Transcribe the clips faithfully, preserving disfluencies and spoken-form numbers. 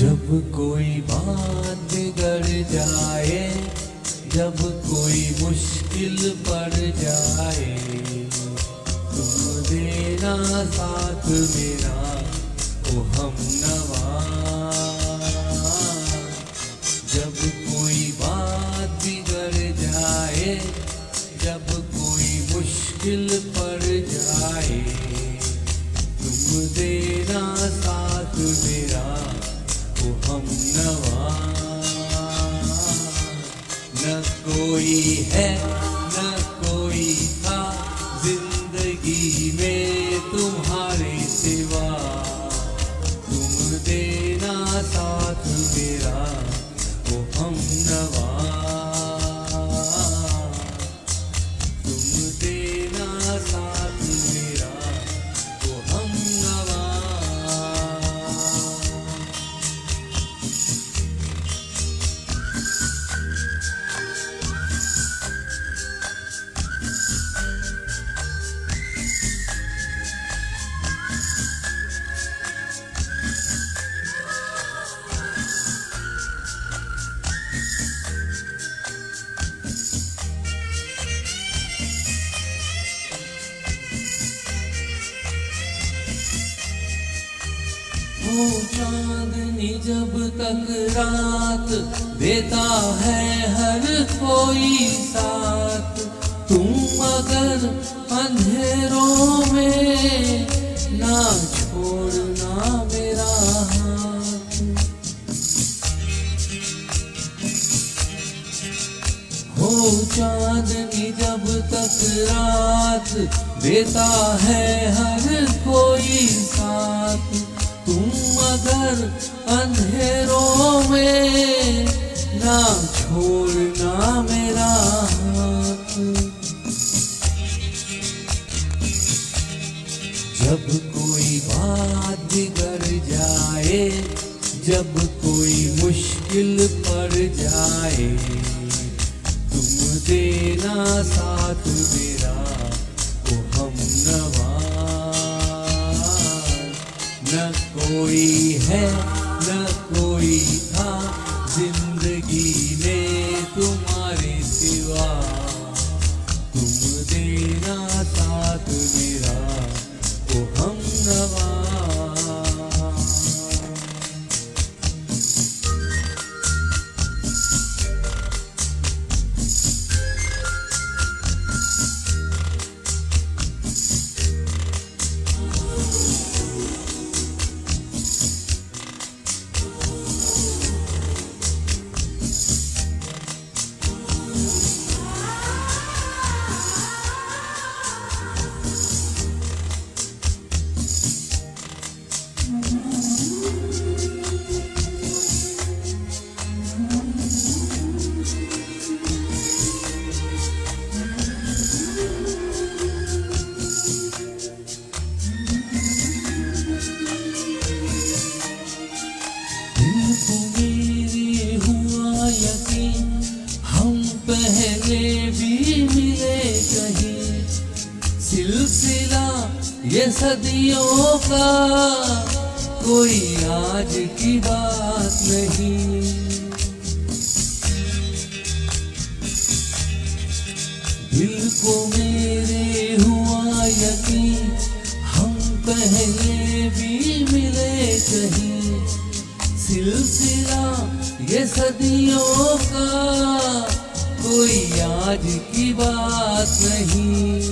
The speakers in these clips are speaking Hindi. जब कोई बात बिगड़ जाए, जब कोई मुश्किल पड़ जाए, तुम देना साथ मेरा ओ हमनवा। जब कोई बात बिगड़ जाए, जब कोई मुश्किल पड़ जाए, तुम देना साथ मेरा ओ हमनवा। न कोई है न कोई था जिंदगी में तुम्हारे सिवा, तुम देना साथ मेरा वो हमनवा। तुम देना साथ मेरा वो हमनवा। वो चांदनी जब तक रात देता है हर कोई साथ, तुम अगर अंधेरों में ना छोड़ना मेरा हाथ। हो चांदनी जब तक रात देता है हर कोई साथ, तुम अगर अंधेरों में ना छोड़ना मेरा हाथ। जब कोई बात बिगड़ जाए, जब कोई मुश्किल पड़ जाए, तुम देना साथ मेरा ओ हमनवा। न कोई है न कोई था जिंदगी में तुम्हारे सिवा, तुम देना साथ मेरा ओ हमनवा। सिलसिला ये सदियों का कोई आज की बात नहीं। दिल को मेरे हुआ यकीन, हम पहले भी मिले कहीं, सिलसिला ये सदियों का कोई आज की बात नहीं।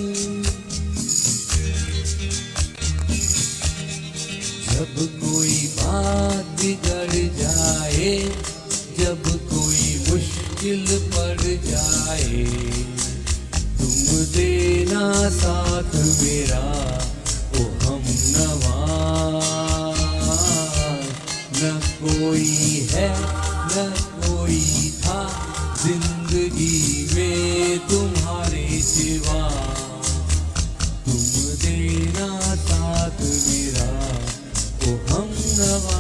जब कोई बात बिगड़ जाए, जब कोई मुश्किल पड़ जाए, तुम देना साथ मेरा ओ हमनवा। न कोई है न कोई था जिंदगी में तुम्हारे सिवा, तुम देना साथ मेरा ओ हमनवा।